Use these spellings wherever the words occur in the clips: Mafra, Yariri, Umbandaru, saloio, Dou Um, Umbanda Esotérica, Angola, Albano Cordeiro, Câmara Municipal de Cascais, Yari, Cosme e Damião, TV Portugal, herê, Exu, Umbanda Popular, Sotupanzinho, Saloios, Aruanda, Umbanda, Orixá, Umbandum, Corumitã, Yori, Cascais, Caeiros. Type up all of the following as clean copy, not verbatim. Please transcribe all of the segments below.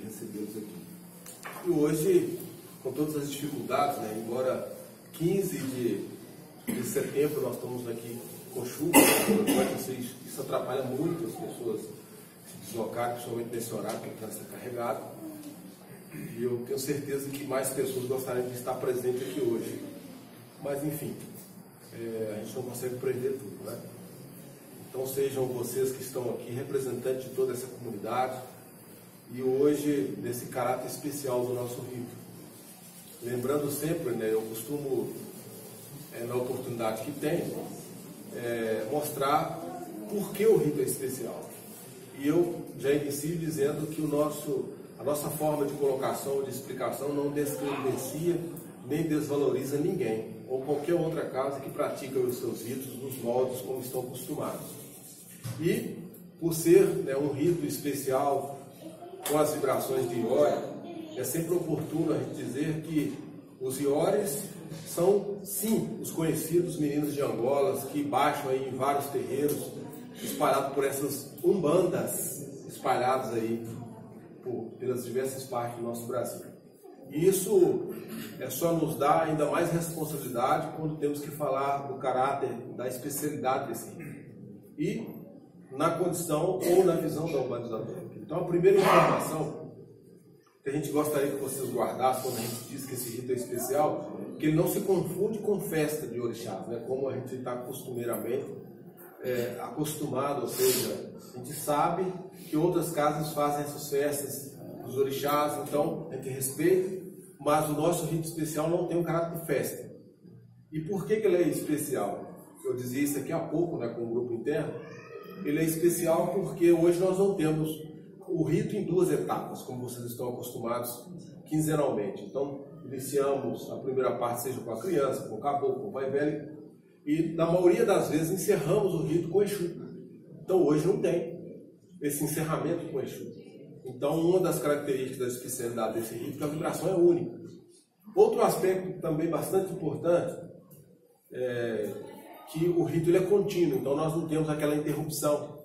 prazer recebê-los aqui. E hoje, com todas as dificuldades, né, embora 15 de setembro nós estamos aqui com chuva, isso atrapalha muito as pessoas se deslocar, principalmente nesse horário, porque o trânsito está carregado. E eu tenho certeza que mais pessoas gostariam de estar presentes aqui hoje. Mas, enfim, a gente não consegue prender tudo, né? Então, sejam vocês que estão aqui representantes de toda essa comunidade e hoje, nesse caráter especial do nosso rito. Lembrando sempre, né, eu costumo, na oportunidade que tem, mostrar por que o rito é especial. E eu já inicio dizendo que a nossa forma de colocação, de explicação, não descredencia nem desvaloriza ninguém ou qualquer outra casa que pratica os seus ritos nos moldes como estão acostumados. E, por ser, né, um rito especial com as vibrações de Yori, é sempre oportuno a gente dizer que os Yoris são, sim, os conhecidos meninos de Angola que baixam aí em vários terreiros, espalhados por essas umbandas, espalhadas aí pelas diversas partes do nosso Brasil. E isso só nos dá ainda mais responsabilidade quando temos que falar do caráter, da especialidade desse rito. E na condição ou na visão da Umbanda Esotérica. Então, a primeira informação que a gente gostaria que vocês guardassem quando a gente diz que esse rito é especial, que ele não se confunde com festa de orixás, né? Como a gente está costumeiramente acostumado, ou seja, a gente sabe que outras casas fazem essas festas dos orixás, então a gente respeita, mas o nosso rito especial não tem um caráter de festa. E por que ele é especial? Eu dizia isso aqui há pouco, né, com o grupo interno. Ele é especial porque hoje nós não temos o rito em duas etapas, como vocês estão acostumados quinzenalmente. Então, iniciamos a primeira parte, seja com a criança, com o caboclo, com o pai velho, e na maioria das vezes encerramos o rito com Exu. Então, hoje não tem esse encerramento com Exu. Então, uma das características da especialidade desse rito é que a vibração é única. Outro aspecto também bastante importante é que o rito ele é contínuo, então nós não temos aquela interrupção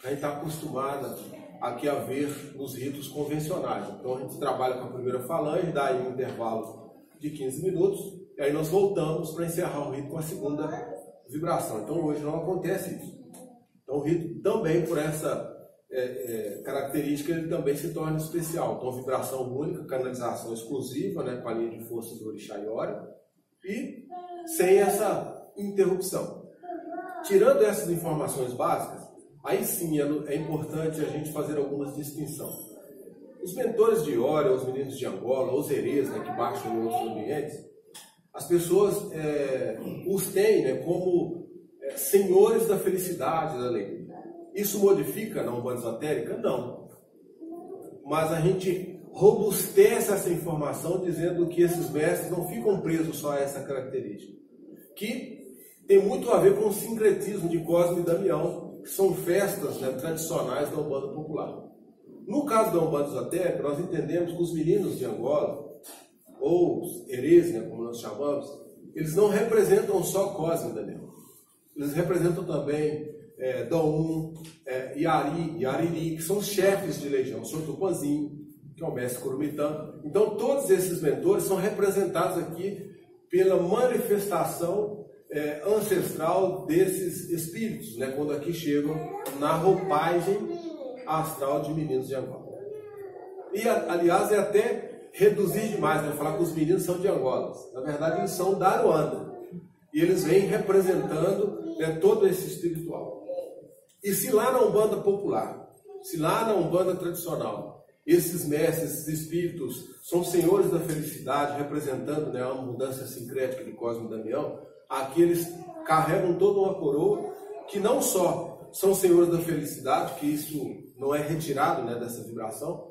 que a gente está acostumado aqui a ver nos ritos convencionais. Então, a gente trabalha com a primeira falange, dá aí um intervalo de 15 minutos, e aí nós voltamos para encerrar o rito com a segunda vibração. Então, hoje não acontece isso. Então, o rito também, por essa característica, ele também se torna especial. Então, vibração única, canalização exclusiva, né, com a linha de força do Orixá Yori, e sem essa interrupção. Tirando essas informações básicas, aí sim é importante a gente fazer algumas distinções. Os mentores de Yori, os meninos de Angola, os herês, né, que baixam em outros ambientes, as pessoas os têm, né, como senhores da felicidade, da alegria. Isso modifica na Umbanda Esotérica? Não. Mas a gente robustece essa informação dizendo que esses mestres não ficam presos só a essa característica. Que tem muito a ver com o sincretismo de Cosme e Damião, que são festas, né, tradicionais da Umbanda Popular. No caso da Umbanda Esotérica, nós entendemos que os meninos de Angola, ou os herês, né, como nós chamamos, eles não representam só Cosme e Damião. Eles representam também Dou Um, Yari, Yariri, que são os chefes de legião, Sotupanzinho, que é o mestre Corumitã. Então, todos esses mentores são representados aqui pela manifestação ancestral desses espíritos, né, quando aqui chegam na roupagem astral de meninos de Angola. E, aliás, é até reduzir demais, né, falar que os meninos são de Angola. Na verdade, eles são da Aruanda. E eles vêm representando, né, todo esse espiritual. E se lá na Umbanda Popular, se lá na Umbanda Tradicional, esses mestres, esses espíritos, são senhores da felicidade, representando, né, a mudança sincrética de Cosme e Damião, aqui eles carregam toda uma coroa que não só são senhores da felicidade, que isso não é retirado, né, dessa vibração,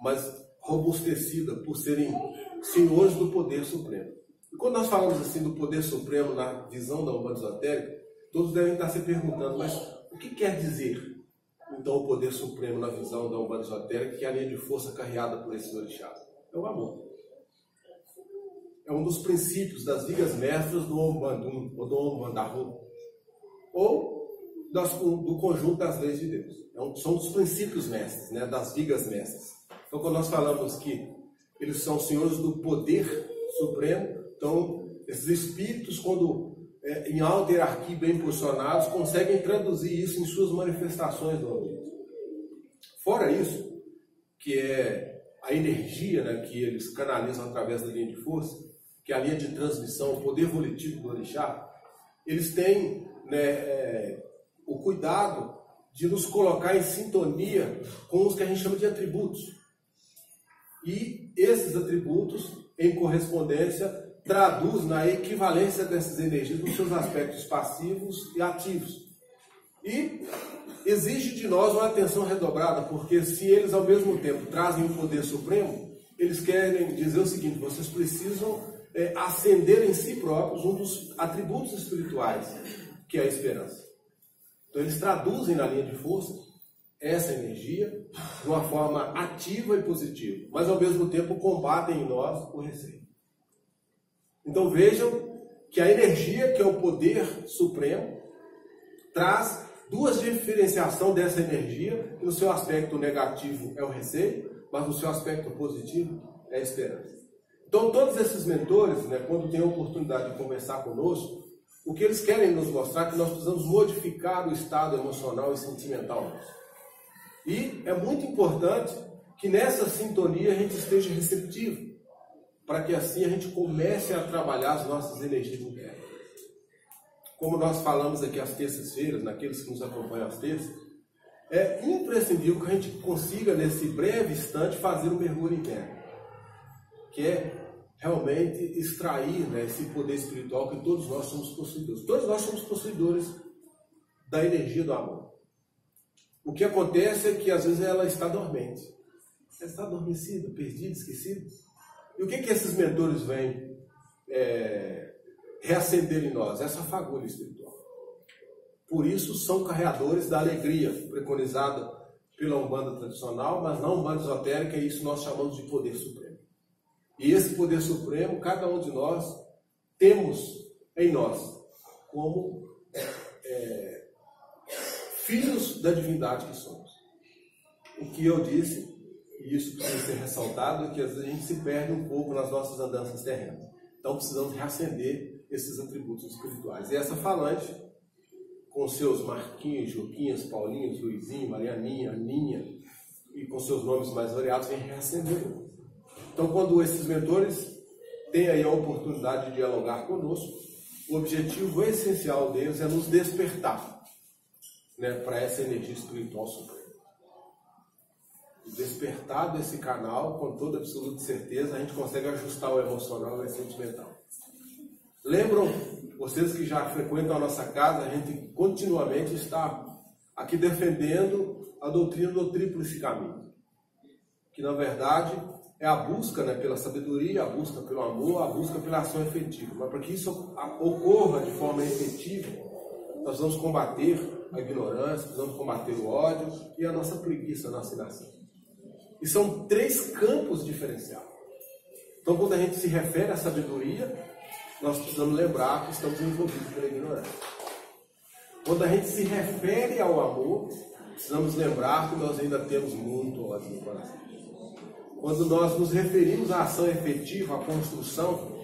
mas robustecida por serem senhores do poder supremo. E quando nós falamos assim do poder supremo na visão da Umbanda Esotérica, todos devem estar se perguntando, mas o que quer dizer, então, o poder supremo na visão da Umbanda Esotérica, que é a linha de força carreada por esses orixás? É o amor. É um dos princípios das ligas mestras do Umbandum, ou do Umbandaru, ou do conjunto das leis de Deus. São os princípios mestres, né, das ligas mestras. Então, quando nós falamos que eles são senhores do poder supremo, então esses espíritos, quando em alta hierarquia bem posicionados, conseguem traduzir isso em suas manifestações no ambiente. Fora isso, que é a energia, né, que eles canalizam através da linha de força, que é a linha de transmissão, o poder volitivo do orixá, eles têm, né, o cuidado de nos colocar em sintonia com os que a gente chama de atributos. E esses atributos, em correspondência, traduz na equivalência dessas energias nos seus aspectos passivos e ativos. E exige de nós uma atenção redobrada, porque se eles ao mesmo tempo trazem o poder supremo, eles querem dizer o seguinte: vocês precisam acender em si próprios um dos atributos espirituais, que é a esperança. Então eles traduzem na linha de força essa energia de uma forma ativa e positiva, mas ao mesmo tempo combatem em nós o receio. Então vejam que a energia, que é o poder supremo, traz duas diferenciações dessa energia, que no seu aspecto negativo é o receio, mas no seu aspecto positivo é a esperança. Então todos esses mentores, né, quando têm a oportunidade de conversar conosco, o que eles querem nos mostrar é que nós precisamos modificar o estado emocional e sentimental nosso. E é muito importante que nessa sintonia a gente esteja receptivo, para que assim a gente comece a trabalhar as nossas energias internas. Como nós falamos aqui às terças-feiras, naqueles que nos acompanham às terças, é imprescindível que a gente consiga, nesse breve instante, fazer um mergulho interno, que é realmente extrair, né, esse poder espiritual que todos nós somos possuidores. Todos nós somos possuidores da energia do amor. O que acontece é que às vezes ela está dormente. Ela está adormecida, perdida, esquecida. E o que que esses mentores vêm reacender em nós? Essa fagulha espiritual. Por isso são carreadores da alegria, preconizada pela Umbanda tradicional, mas na Umbanda esotérica, e isso nós chamamos de poder supremo. E esse poder supremo, cada um de nós, temos em nós, como filhos da divindade que somos. O que eu disse, e isso precisa ser ressaltado, é que às vezes a gente se perde um pouco nas nossas andanças terrenas. Então precisamos reacender esses atributos espirituais. E essa falange, com seus Marquinhos, Juquinhas, Paulinhos, Luizinho, Marianinha, Aninha, e com seus nomes mais variados, vem reacendendo. Então, quando esses mentores têm aí a oportunidade de dialogar conosco, o objetivo essencial deles é nos despertar, né, para essa energia espiritual suprema. E despertado esse canal, com toda absoluta certeza, a gente consegue ajustar o emocional e o sentimental. Lembram, vocês que já frequentam a nossa casa, a gente continuamente está aqui defendendo a doutrina do tríplice caminho, que na verdade é a busca, né, pela sabedoria, a busca pelo amor, a busca pela ação efetiva. Mas para que isso ocorra de forma efetiva, nós vamos combater a ignorância, vamos combater o ódio e a nossa preguiça, a nossa inação. E são três campos diferenciados. Então, quando a gente se refere à sabedoria, nós precisamos lembrar que estamos envolvidos pela ignorância. Quando a gente se refere ao amor, precisamos lembrar que nós ainda temos muito ódio no coração. Quando nós nos referimos à ação efetiva, à construção,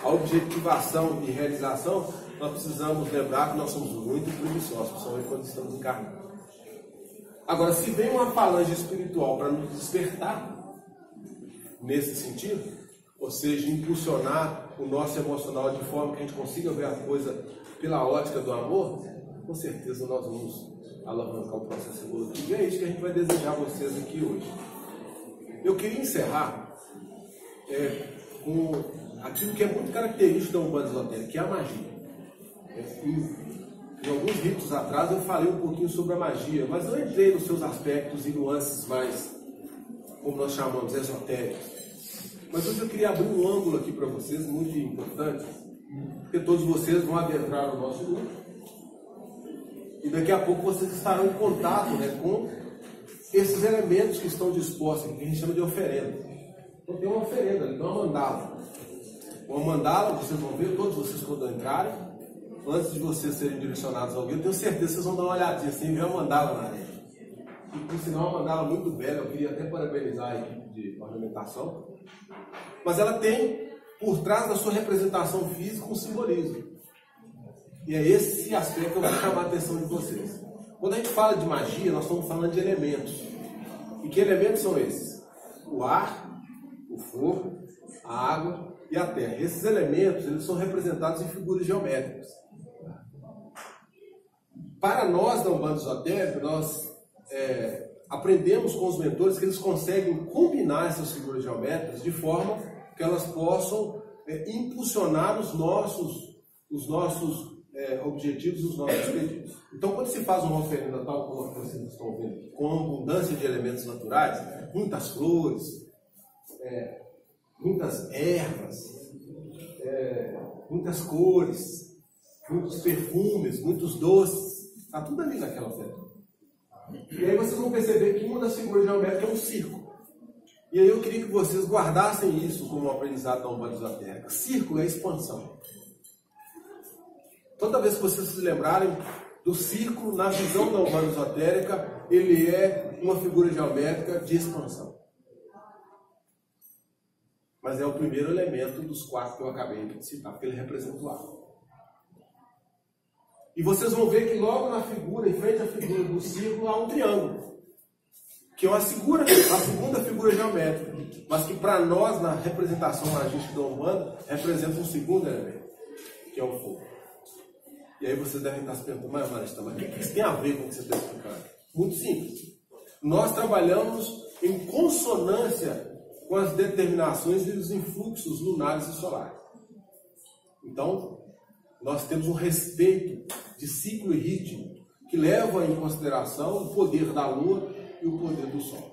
à objetivação e realização, nós precisamos lembrar que nós somos muito preguiçosos, principalmente quando estamos encarnados. Agora, se vem uma falange espiritual para nos despertar nesse sentido, ou seja, impulsionar o nosso emocional de forma que a gente consiga ver a coisa pela ótica do amor, com certeza nós vamos alavancar o processo evolutivo. E é isso que a gente vai desejar a vocês aqui hoje. Eu queria encerrar com aquilo que é muito característico da Umbanda Esotérica, que é a magia. Em alguns ritos atrás eu falei um pouquinho sobre a magia, mas não entrei nos seus aspectos e nuances mais, como nós chamamos, esotéricos. Mas hoje eu queria abrir um ângulo aqui para vocês, muito importante, porque todos vocês vão adentrar no nosso grupo, e daqui a pouco vocês estarão em contato, né, com esses elementos que estão dispostos, que a gente chama de oferenda. Então tem uma oferenda, tem uma mandala. Uma mandala, vocês vão ver, todos vocês quando entrarem, antes de vocês serem direcionados a alguém, eu tenho certeza que vocês vão dar uma olhadinha assim e ver uma mandala na areia. E por sinal, uma mandala muito bela, eu queria até parabenizar a equipe de ornamentação. Mas ela tem, por trás da sua representação física, um simbolismo. E é esse aspecto que eu vou chamar a atenção de vocês. Quando a gente fala de magia, nós estamos falando de elementos. E que elementos são esses? O ar, o fogo, a água e a terra. Esses elementos, eles são representados em figuras geométricas. Para nós, da Umbanda Esotérica, nós aprendemos com os mentores que eles conseguem combinar essas figuras geométricas de forma que elas possam impulsionar os nossos objetivos, os nossos pedidos. Então, quando se faz uma oferenda tal como vocês estão vendo aqui, com abundância de elementos naturais, muitas flores, muitas ervas, muitas cores, muitos perfumes, muitos doces, está tudo ali naquela oferenda. E aí vocês vão perceber que uma das figuras geométricas é um círculo. E aí eu queria que vocês guardassem isso como um aprendizado da Umbanda Esotérica. Círculo é expansão. Toda vez que vocês se lembrarem do círculo, na visão da Umbanda Esotérica, ele é uma figura geométrica de expansão. Mas é o primeiro elemento dos quatro que eu acabei de citar, porque ele representa o ar. E vocês vão ver que logo na figura, em frente à figura do círculo, há um triângulo, que é a segunda figura geométrica, mas que para nós, na representação magística da Umbanda, representa um segundo elemento, que é o fogo. E aí vocês devem estar se perguntando, mas o que isso tem a ver com o que você está explicando? Muito simples. Nós trabalhamos em consonância com as determinações e os influxos lunares e solares. Então, nós temos um respeito de ciclo e ritmo que leva em consideração o poder da lua e o poder do sol.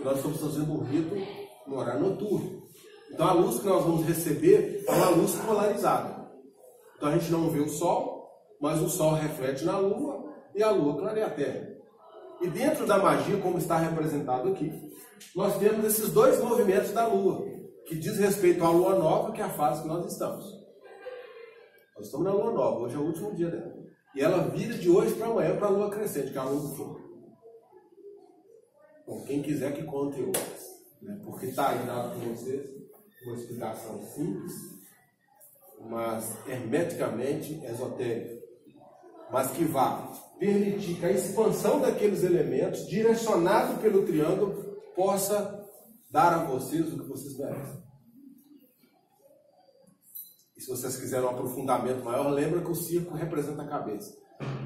E nós estamos fazendo um rito no horário noturno. Então a luz que nós vamos receber é uma luz polarizada. Então a gente não vê o sol, mas o sol reflete na lua e a lua clareia a terra. E dentro da magia, como está representado aqui, nós temos esses dois movimentos da lua, que diz respeito à lua nova, que é a fase que nós estamos. Nós estamos na lua nova, hoje é o último dia dela. E ela vira de hoje para amanhã para a lua crescente, que é a lua do fogo. Bom, quem quiser que conte outras, né? Porque está aí dado para vocês uma explicação simples, mas hermeticamente esotérica. Mas que vai permitir que a expansão daqueles elementos, direcionado pelo triângulo, possa dar a vocês o que vocês merecem. E se vocês quiserem um aprofundamento maior, lembra que o círculo representa a cabeça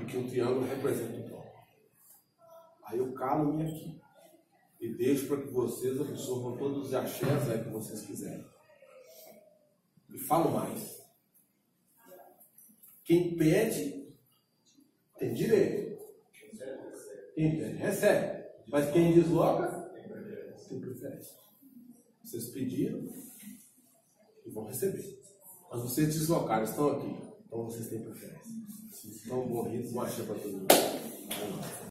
e que o triângulo representa o tronco. Aí eu calo-me aqui e deixo para que vocês absorvam todos os axés aí que vocês quiserem. E falo mais. Quem pede, tem direito. Quem pede, recebe. Mas quem desloca, tem preferência. Vocês pediram e vão receber. Mas vocês deslocaram, estão aqui. Então vocês têm preferência. Então, bom rito, uma axé para todo mundo.